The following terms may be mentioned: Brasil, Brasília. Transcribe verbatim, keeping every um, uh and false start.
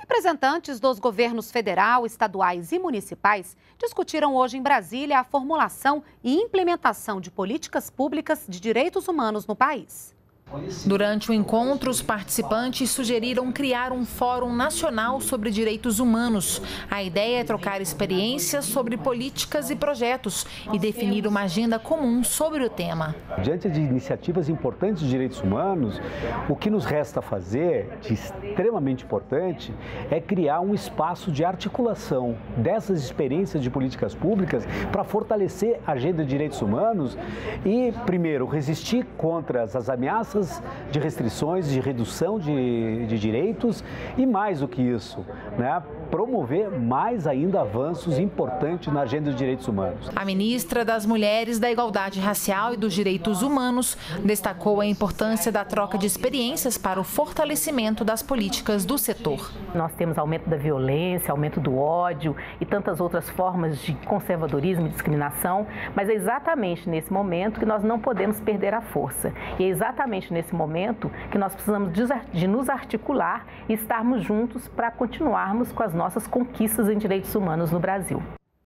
Representantes dos governos federal, estaduais e municipais discutiram hoje em Brasília a formulação e implementação de políticas públicas de direitos humanos no país. Durante o encontro, os participantes sugeriram criar um Fórum Nacional sobre Direitos Humanos. A ideia é trocar experiências sobre políticas e projetos e definir uma agenda comum sobre o tema. Diante de iniciativas importantes de direitos humanos, o que nos resta fazer, de extremamente importante, é criar um espaço de articulação dessas experiências de políticas públicas para fortalecer a agenda de direitos humanos e, primeiro, resistir contra as ameaças de restrições, de redução de, de direitos e mais do que isso, né? Promover mais ainda avanços importantes na agenda dos direitos humanos. A ministra das Mulheres, da Igualdade Racial e dos Direitos Humanos destacou a importância da troca de experiências para o fortalecimento das políticas do setor. Nós temos aumento da violência, aumento do ódio e tantas outras formas de conservadorismo e discriminação, mas é exatamente nesse momento que nós não podemos perder a força. E é exatamente nesse momento que nós precisamos de nos articular e estarmos juntos para continuarmos com as nossas conquistas em direitos humanos no Brasil.